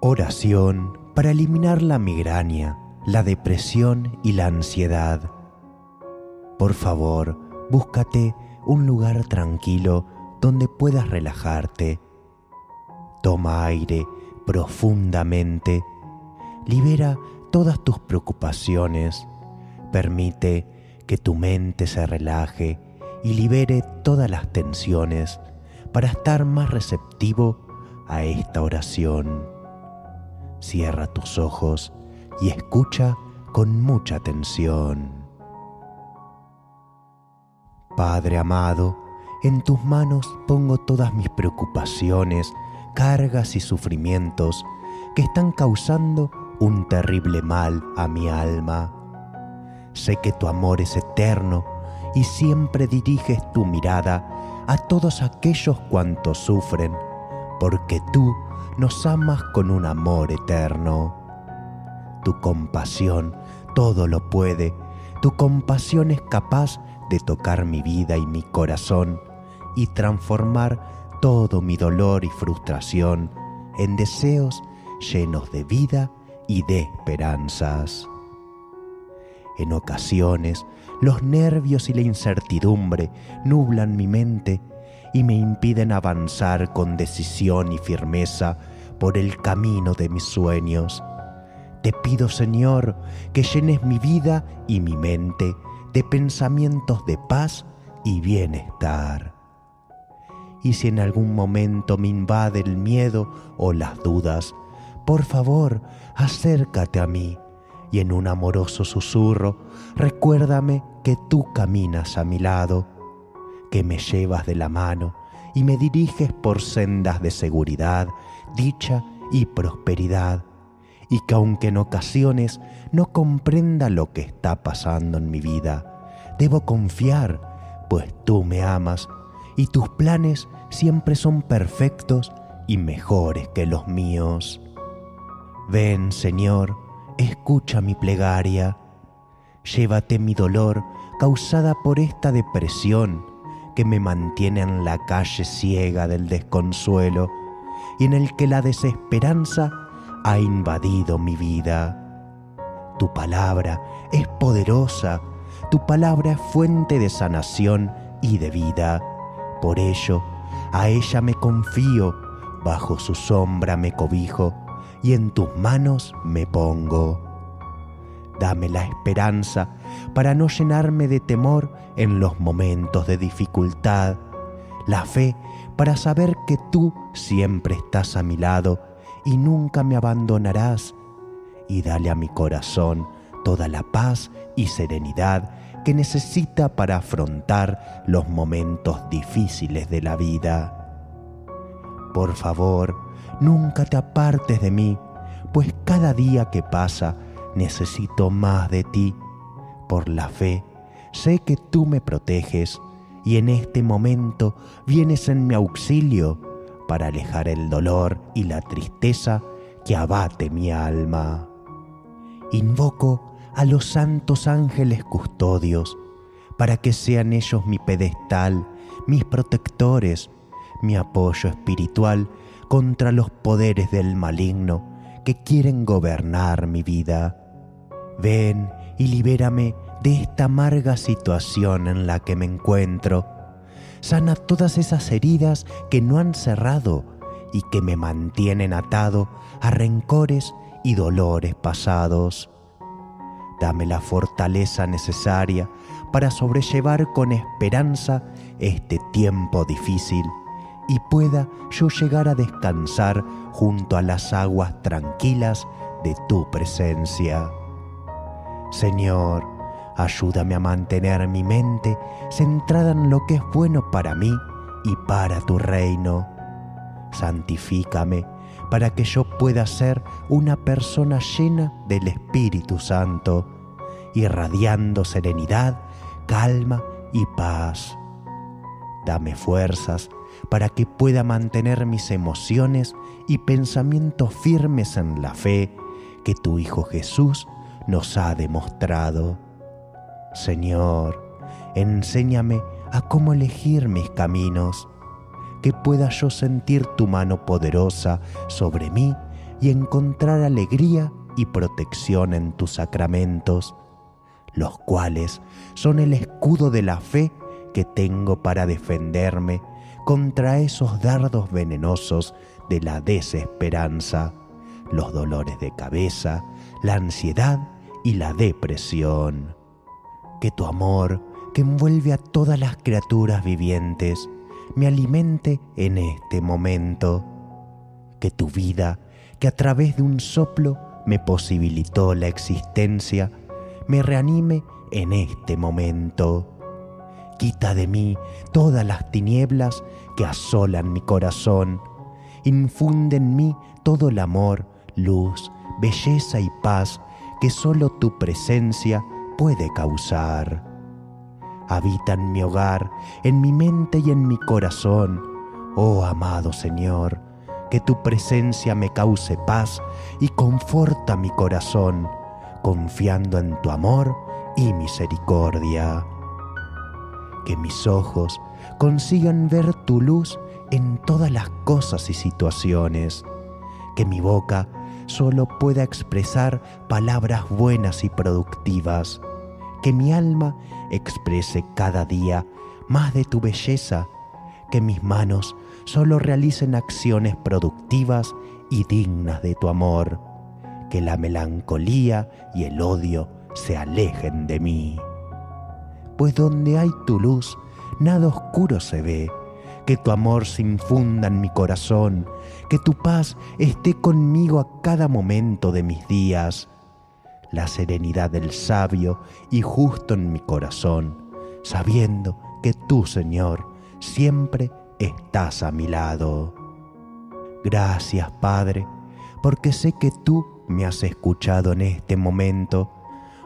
Oración para eliminar la migraña, la depresión y la ansiedad. Por favor, búscate un lugar tranquilo donde puedas relajarte. Toma aire profundamente. Libera todas tus preocupaciones. Permite que tu mente se relaje y libere todas las tensiones para estar más receptivo a esta oración. Cierra tus ojos y escucha con mucha atención. Padre amado, en tus manos pongo todas mis preocupaciones, cargas y sufrimientos que están causando un terrible mal a mi alma. Sé que tu amor es eterno y siempre diriges tu mirada a todos aquellos cuantos sufren, porque tú nos amas con un amor eterno. Tu compasión todo lo puede, tu compasión es capaz de tocar mi vida y mi corazón y transformar todo mi dolor y frustración en deseos llenos de vida y de esperanzas. En ocasiones, los nervios y la incertidumbre nublan mi mente y me impiden avanzar con decisión y firmeza por el camino de mis sueños. Te pido, Señor, que llenes mi vida y mi mente de pensamientos de paz y bienestar. Y si en algún momento me invade el miedo o las dudas, por favor, acércate a mí y en un amoroso susurro recuérdame que tú caminas a mi lado, que me llevas de la mano y me diriges por sendas de seguridad, dicha y prosperidad, y que aunque en ocasiones no comprenda lo que está pasando en mi vida, debo confiar, pues tú me amas y tus planes siempre son perfectos y mejores que los míos. Ven, Señor, escucha mi plegaria. Llévate mi dolor causada por esta depresión que me mantiene en la calle ciega del desconsuelo y en el que la desesperanza ha invadido mi vida. Tu palabra es poderosa, tu palabra es fuente de sanación y de vida. Por ello, a ella me confío, bajo su sombra me cobijo y en tus manos me pongo. Dame la esperanza para no llenarme de temor en los momentos de dificultad, la fe para saber que tú siempre estás a mi lado y nunca me abandonarás, y dale a mi corazón toda la paz y serenidad que necesita para afrontar los momentos difíciles de la vida. Por favor, nunca te apartes de mí, pues cada día que pasa necesito más de ti. Por la fe, sé que tú me proteges y en este momento vienes en mi auxilio para alejar el dolor y la tristeza que abate mi alma. Invoco a los santos ángeles custodios para que sean ellos mi pedestal, mis protectores, mi apoyo espiritual contra los poderes del maligno que quieren gobernar mi vida. Ven y libérame de esta amarga situación en la que me encuentro. Sana todas esas heridas que no han cerrado y que me mantienen atado a rencores y dolores pasados. Dame la fortaleza necesaria para sobrellevar con esperanza este tiempo difícil y pueda yo llegar a descansar junto a las aguas tranquilas de tu presencia. Señor, ayúdame a mantener mi mente centrada en lo que es bueno para mí y para tu reino. Santifícame para que yo pueda ser una persona llena del Espíritu Santo, irradiando serenidad, calma y paz. Dame fuerzas para que pueda mantener mis emociones y pensamientos firmes en la fe que tu Hijo Jesús nos ha demostrado. Señor, enséñame a cómo elegir mis caminos, que pueda yo sentir tu mano poderosa sobre mí y encontrar alegría y protección en tus sacramentos, los cuales son el escudo de la fe que tengo para defenderme contra esos dardos venenosos de la desesperanza, los dolores de cabeza, la ansiedad y la depresión. Que tu amor, que envuelve a todas las criaturas vivientes, me alimente en este momento. Que tu vida, que a través de un soplo me posibilitó la existencia, me reanime en este momento. Quita de mí todas las tinieblas que asolan mi corazón. Infunde en mí todo el amor, luz, belleza y paz que solo tu presencia puede causar. Habita en mi hogar, en mi mente y en mi corazón. Oh amado Señor, que tu presencia me cause paz y conforta mi corazón, confiando en tu amor y misericordia. Que mis ojos consigan ver tu luz en todas las cosas y situaciones. Que mi boca solo pueda expresar palabras buenas y productivas. Que mi alma exprese cada día más de tu belleza. Que mis manos solo realicen acciones productivas y dignas de tu amor. Que la melancolía y el odio se alejen de mí. Pues donde hay tu luz, nada oscuro se ve. Que tu amor se infunda en mi corazón, que tu paz esté conmigo a cada momento de mis días. La serenidad del sabio y justo en mi corazón, sabiendo que tú, Señor, siempre estás a mi lado. Gracias, Padre, porque sé que tú me has escuchado en este momento,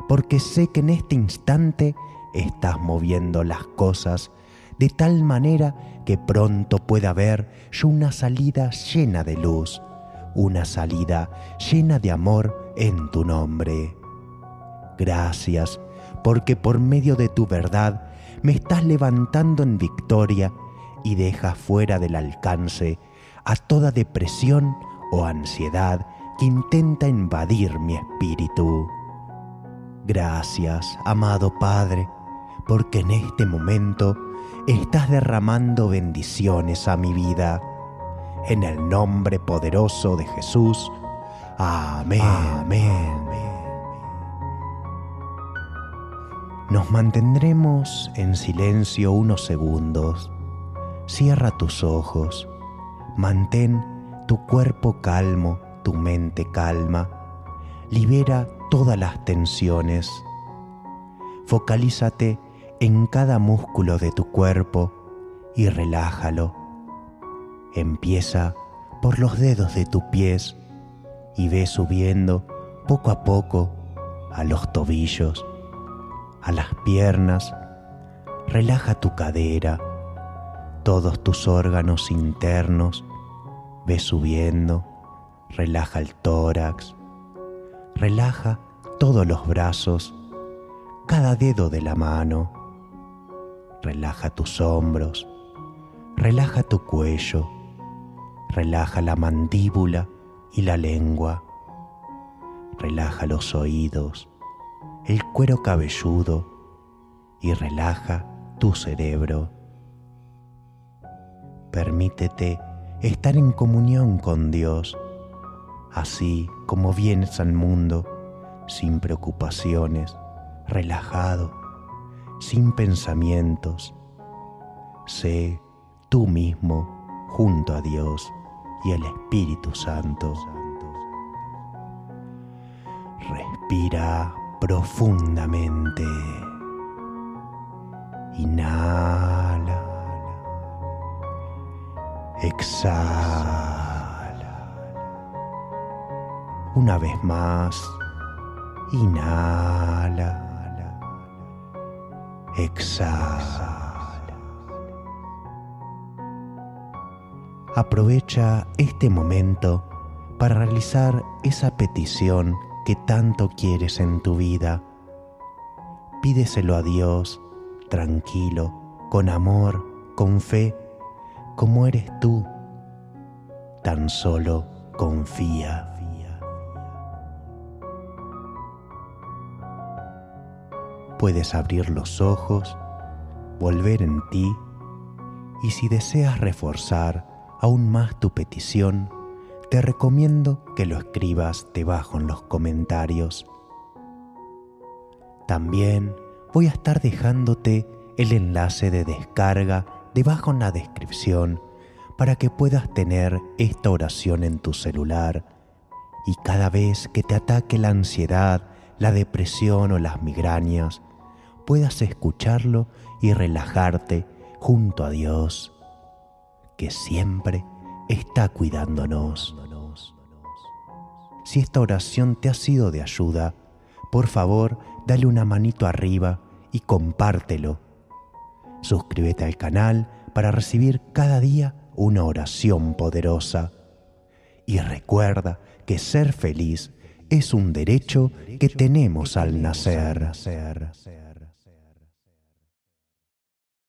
porque sé que en este instante estás moviendo las cosas de tal manera que pronto pueda haber yo una salida llena de luz, una salida llena de amor en tu nombre. Gracias, porque por medio de tu verdad me estás levantando en victoria y dejas fuera del alcance a toda depresión o ansiedad que intenta invadir mi espíritu. Gracias, amado Padre, porque en este momento estás derramando bendiciones a mi vida. En el nombre poderoso de Jesús. Amén. Amén. Nos mantendremos en silencio unos segundos. Cierra tus ojos. Mantén tu cuerpo calmo, tu mente calma. Libera todas las tensiones. Focalízate en cada músculo de tu cuerpo y relájalo. Empieza por los dedos de tus pies y ve subiendo poco a poco a los tobillos, a las piernas. Relaja tu cadera, todos tus órganos internos. Ve subiendo, relaja el tórax, relaja todos los brazos, cada dedo de la mano. Relaja tus hombros, relaja tu cuello, relaja la mandíbula y la lengua, relaja los oídos, el cuero cabelludo y relaja tu cerebro. Permítete estar en comunión con Dios, así como vienes al mundo, sin preocupaciones, relajado, sin pensamientos. Sé tú mismo junto a Dios y el Espíritu Santo. Respira profundamente. Inhala. Exhala. Una vez más. Inhala. Exhala. Aprovecha este momento para realizar esa petición que tanto quieres en tu vida. Pídeselo a Dios, tranquilo, con amor, con fe, como eres tú. Tan solo confía. puedes abrir los ojos, volver en ti, y si deseas reforzar aún más tu petición, te recomiendo que lo escribas debajo en los comentarios. También voy a estar dejándote el enlace de descarga debajo en la descripción para que puedas tener esta oración en tu celular y cada vez que te ataque la ansiedad, la depresión o las migrañas, puedas escucharlo y relajarte junto a Dios, que siempre está cuidándonos. Si esta oración te ha sido de ayuda, por favor, dale una manito arriba y compártelo. Suscríbete al canal para recibir cada día una oración poderosa. Y recuerda que ser feliz es un derecho que tenemos al nacer.